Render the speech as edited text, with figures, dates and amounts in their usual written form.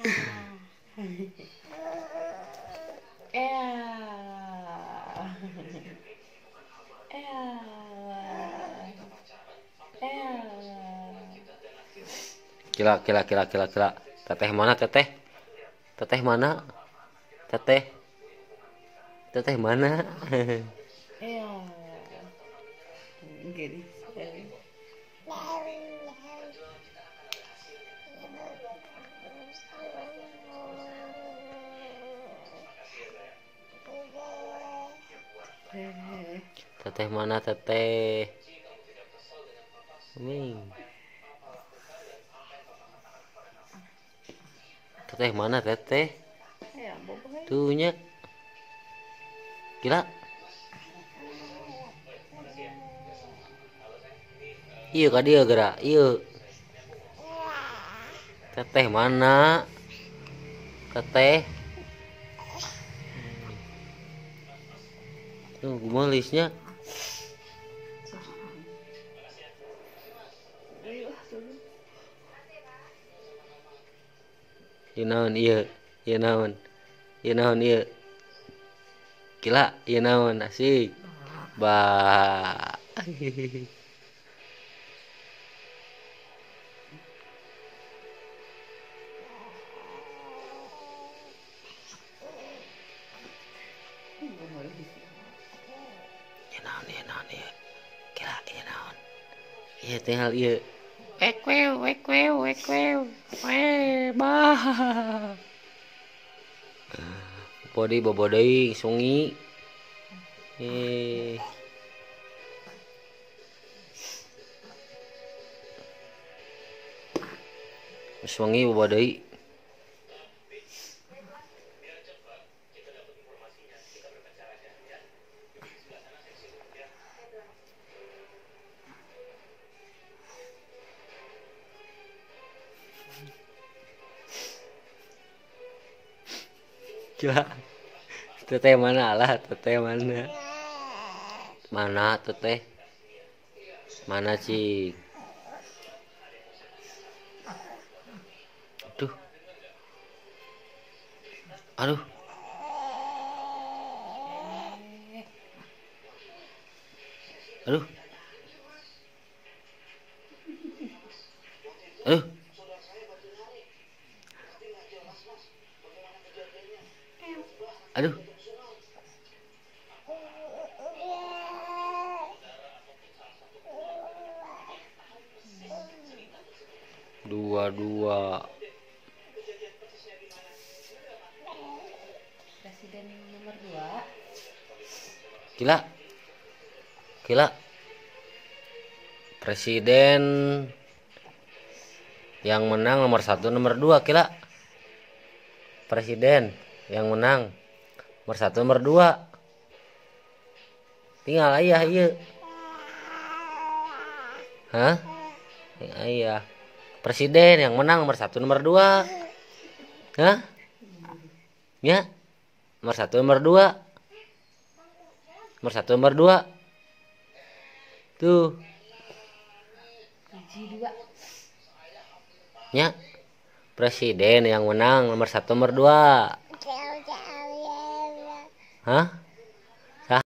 Gila. Teteh mana? Ya. Gini. Teteh mana, teteh? Teteh mana, teteh? Ya, tuhnya. Gila. Iya ka dia gerak. Iya. Teteh mana? Teteh. Tuh, gua lisnya. Iya naon iya gila, iya naon asik ba. Iya naon iya gila, iya naon iya tinggal iya. Ekwew, bah. Bobodai, sungi. Sungi bobodai. Gila. Teteh mana lah, teteh mana? Mana teteh? Mana cik? Aduh. Aduh. Aduh. Dua. Presiden nomor 2. Gila. Presiden yang menang nomor 1, nomor 2, gila. Presiden yang menang nomor 1, nomor 2. Tinggal ayah, iya. Hah? Ayah. Presiden yang menang nomor 1, nomor 2. Hah? Ya? Nomor 1, nomor 2. Nomor 1, nomor 2. Tuh. Ya? Presiden yang menang nomor 1, nomor 2. Hah?